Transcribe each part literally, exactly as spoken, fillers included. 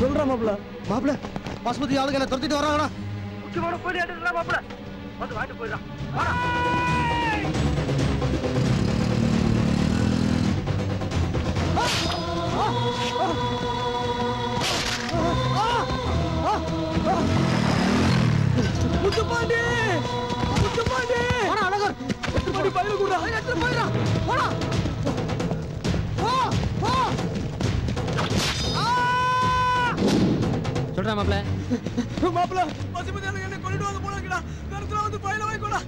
சொல்ற மாப்பிள்ள மாப்பிள்ள பாஸ்மதி ஆளுகளை துரத்திட்டு வராங்கடா. முக்கியமான போய் எடுத்துடலாம் மாப்பிள்ள வந்து வாட்டு போயிடலாம். முத்துப்பாண்டி முத்துப்பாண்டி போடா அழகர் முத்துப்பாண்டி பயில கூடா எடுத்து போயிடா போடா. சொல்றா மாப்ள மாப்ள பசிமதி என்ன கொண்டு வந்து போறங்கடா கருத்துல வந்து பையில போய் கொடா.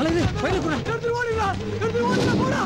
அலகு பையில கொடா கருத்துல ஓடிடா கருத்துல ஓடிடா போடா.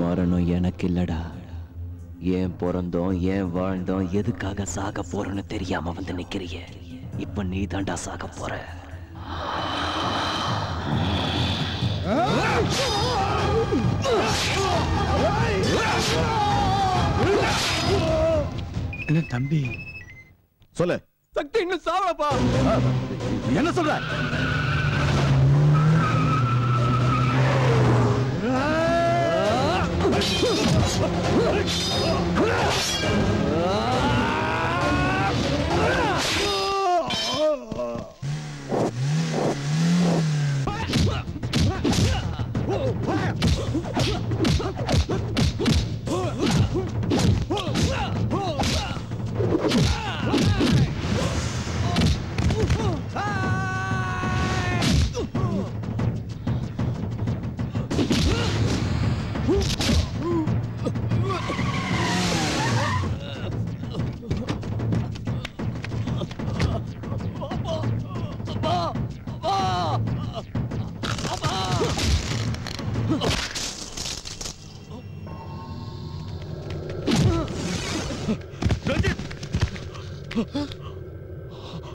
மரணம் எனக்கு இல்லடா, ஏன் பிறந்தோம் ஏன் வாழ்ந்தோம் எதுக்காக சாக போறன்னு தெரியாம வந்து நிக்கிறிய. இப்ப நீ தாண்டா சாக போற. என்ன தம்பி சொல்லு சக்தி இன்னும் சாவலப்பா. என்ன சொல்ற Huh?